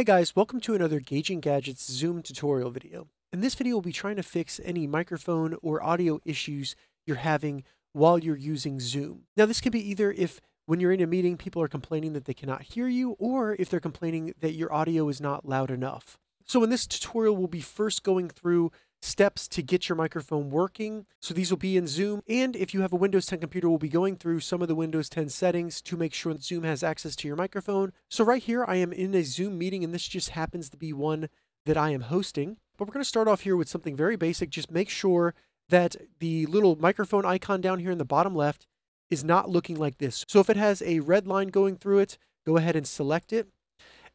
Hey guys, welcome to another Gauging Gadgets Zoom tutorial video. In this video, we'll be trying to fix any microphone or audio issues you're having while you're using Zoom. Now this could be either if when you're in a meeting, people are complaining that they cannot hear you, or if they're complaining that your audio is not loud enough. So in this tutorial, we'll be first going through steps to get your microphone working. So these will be in Zoom. And if you have a Windows 10 computer, we'll be going through some of the Windows 10 settings to make sure that Zoom has access to your microphone. So right here, I am in a Zoom meeting, and this just happens to be one that I am hosting. But we're going to start off here with something very basic. Just make sure that the little microphone icon down here in the bottom left is not looking like this. So if it has a red line going through it, go ahead and select it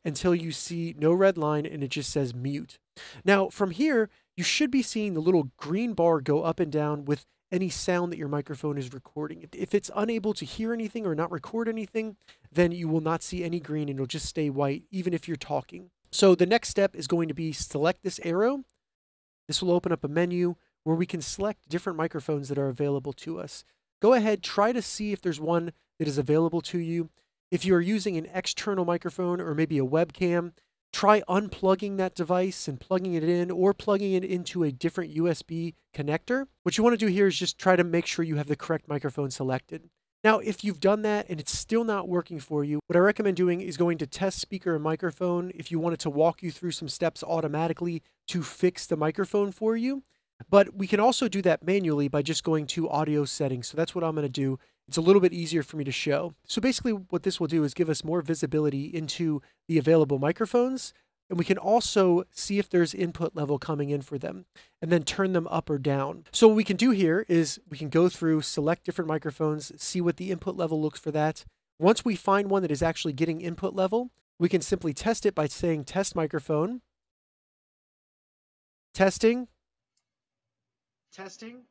until you see no red line and it just says mute. Now from here, you should be seeing the little green bar go up and down with any sound that your microphone is recording. If it's unable to hear anything or not record anything, then you will not see any green and it'll just stay white even if you're talking. So the next step is going to be select this arrow. This will open up a menu where we can select different microphones that are available to us. Go ahead, try to see if there's one that is available to you. If you are using an external microphone or maybe a webcam, try unplugging that device and plugging it in or plugging it into a different USB connector. What you want to do here is just try to make sure you have the correct microphone selected. Now, if you've done that and it's still not working for you, what I recommend doing is going to test speaker and microphone if you wanted to walk you through some steps automatically to fix the microphone for you. But we can also do that manually by just going to audio settings. So that's what I'm going to do. It's a little bit easier for me to show. So basically what this will do is give us more visibility into the available microphones, and we can also see if there's input level coming in for them and then turn them up or down. So what we can do here is we can go through, select different microphones, see what the input level looks for that. Once we find one that is actually getting input level, we can simply test it by saying test microphone. Testing. Testing.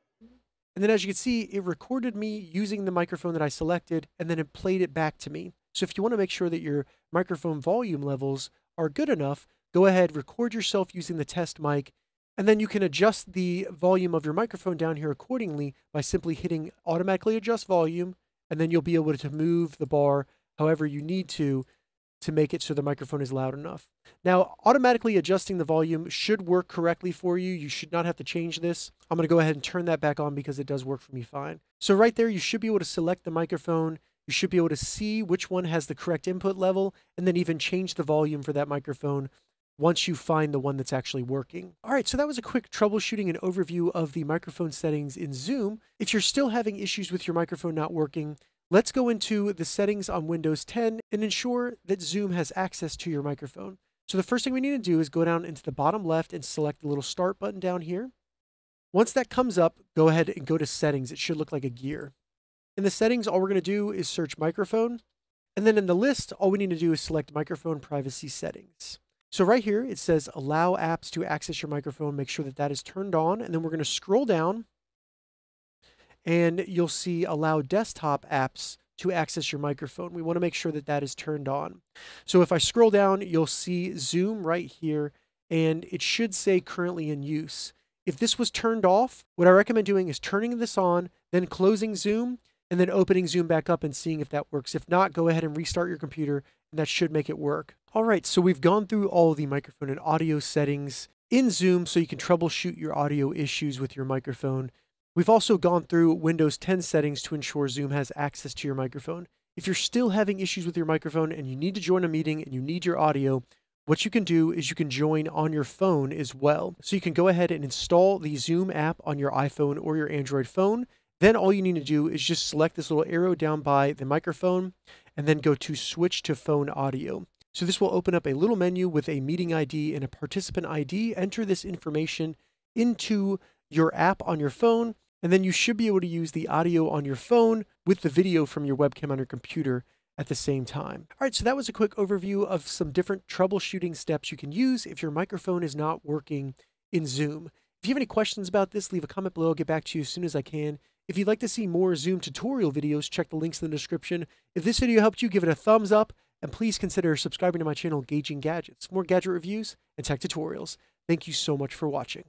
And then as you can see, it recorded me using the microphone that I selected, and then it played it back to me. So if you want to make sure that your microphone volume levels are good enough, go ahead, record yourself using the test mic, and then you can adjust the volume of your microphone down here accordingly by simply hitting automatically adjust volume, and then you'll be able to move the bar however you need to make it so the microphone is loud enough. Now, automatically adjusting the volume should work correctly for you. You should not have to change this. I'm gonna go ahead and turn that back on because it does work for me fine. So right there, you should be able to select the microphone. You should be able to see which one has the correct input level and then even change the volume for that microphone once you find the one that's actually working. All right, so that was a quick troubleshooting and overview of the microphone settings in Zoom. If you're still having issues with your microphone not working, let's go into the settings on Windows 10 and ensure that Zoom has access to your microphone. So the first thing we need to do is go down into the bottom left and select the little start button down here. Once that comes up, go ahead and go to settings. It should look like a gear. In the settings, all we're going to do is search microphone. And then in the list, all we need to do is select microphone privacy settings. So right here, it says allow apps to access your microphone. Make sure that that is turned on. And then we're going to scroll down, and you'll see allow desktop apps to access your microphone. We want to make sure that that is turned on. So if I scroll down, you'll see Zoom right here, and it should say currently in use. If this was turned off, what I recommend doing is turning this on, then closing Zoom, and then opening Zoom back up and seeing if that works. If not, go ahead and restart your computer, and that should make it work. All right, so we've gone through all the microphone and audio settings in Zoom so you can troubleshoot your audio issues with your microphone. We've also gone through Windows 10 settings to ensure Zoom has access to your microphone. If you're still having issues with your microphone and you need to join a meeting and you need your audio, what you can do is you can join on your phone as well. So you can go ahead and install the Zoom app on your iPhone or your Android phone. Then all you need to do is just select this little arrow down by the microphone and then go to switch to phone audio. So this will open up a little menu with a meeting ID and a participant ID. Enter this information into your app on your phone, and then you should be able to use the audio on your phone with the video from your webcam on your computer at the same time. All right, so that was a quick overview of some different troubleshooting steps you can use if your microphone is not working in Zoom. If you have any questions about this, leave a comment below. I'll get back to you as soon as I can. If you'd like to see more Zoom tutorial videos, check the links in the description. If this video helped you, give it a thumbs up, and please consider subscribing to my channel, Gauging Gadgets, for more gadget reviews and tech tutorials. Thank you so much for watching.